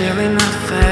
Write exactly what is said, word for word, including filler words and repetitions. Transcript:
really nothing.